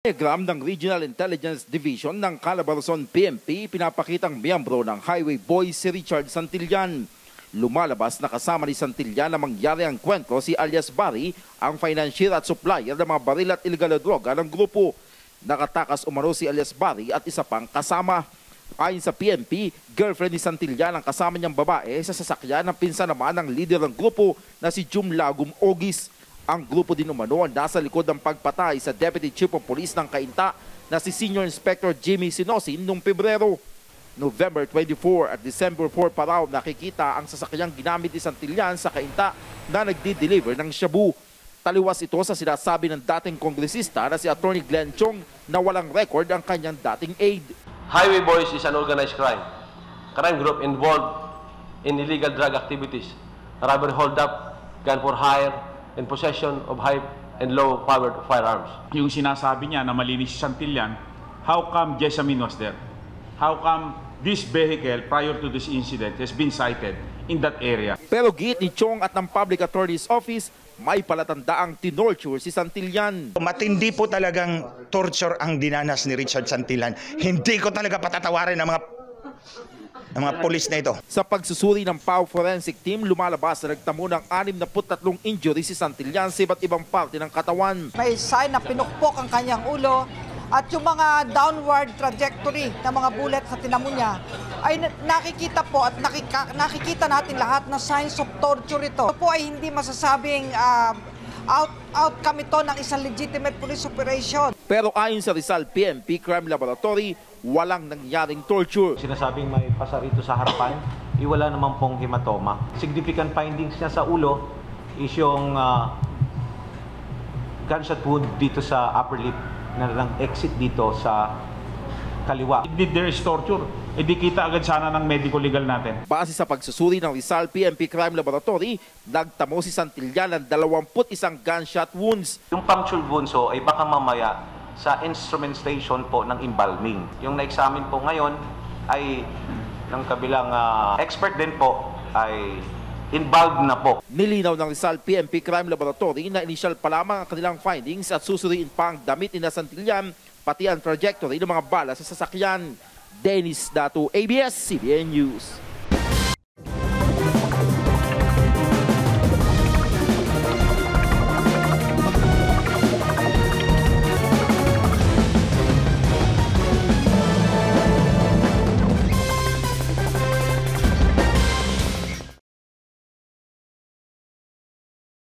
Telegram ng Regional Intelligence Division ng Calabarzon PNP pinapakitang miyembro ng Highway Boys si Richard Santillan. Lumalabas na kasama ni Santillan na mangyari ang kwentro si Alias Bari, ang financier at supplier ng mga baril at illegal na droga ng grupo. Nakatakas umano si Alias Bari at isa pang kasama. Ayon sa PNP, girlfriend ni Santillan ang kasama niyang babae sa sasakyan ng pinsan naman ng leader ng grupo na si Jumlagum Ogis. Ang grupo din umano ang nasa likod ng pagpatay sa Deputy Chief of Police ng Cainta na si Senior Inspector Jimmy Sinosin noong Pebrero. November 24 at December 4 pa raw nakikita ang sasakyang ginamit ni Santillan sa Cainta na nagdi-deliver ng shabu. Taliwas ito sa sinasabi ng dating kongresista na si Attorney Glenn Chong na walang record ang kanyang dating aide. Highway Boys is an organized crime group involved in illegal drug activities, robbery hold-up, gun for hire, and possession of high and low powered firearms. Yung sinasabi niya na malinis si Santillan, how come Jasmine was there? How come this vehicle prior to this incident has been sighted in that area? Pero giit ni Chong at ng Public Attorney's Office, may palatandaang tinorture si Santillan. Matindi po talagang torture ang dinanas ni Richard Santillan. Hindi ko talaga patatawarin ang mga pulis na ito. Sa pagsusuri ng PAO Forensic Team, lumalabas na nagtamo ng 63 injury si Santillan sa iba't ibang parte ng katawan. May sign na pinukpok ang kanyang ulo at yung mga downward trajectory ng mga bullet sa tinamo niya ay nakikita po at nakikita natin lahat na signs of torture ito. Ito po ay hindi masasabing outcome ito ng isang legitimate police operation. Pero ayon sa Rizal PMP Crime Laboratory, walang nangyaring torture. Sinasabing may pasa rito sa harapan, iwala naman pong hematoma. Significant findings niya sa ulo is yung gunshot wound dito sa upper lip na nag-exit dito sa kaliwa. If there is torture, hindi kita agad sana ng medical legal natin. Base sa pagsusuri ng Rizal PMP Crime Laboratory, nagtamo si Santillan ng 21 gunshot wounds. Yung punctured wounds so, ay baka mamaya sa instrumentation po ng embalming. Yung na-examine po ngayon ay ng kabilang expert din po ay involved na po. Nilinaw ng Rizal PMP Crime Laboratory na inisyal pa lamang ang kanilang findings at susuriin pa ang damit ni Santillan pati ang trajectory ng mga bala sa sasakyan. Dennis Datu, ABS-CBN News.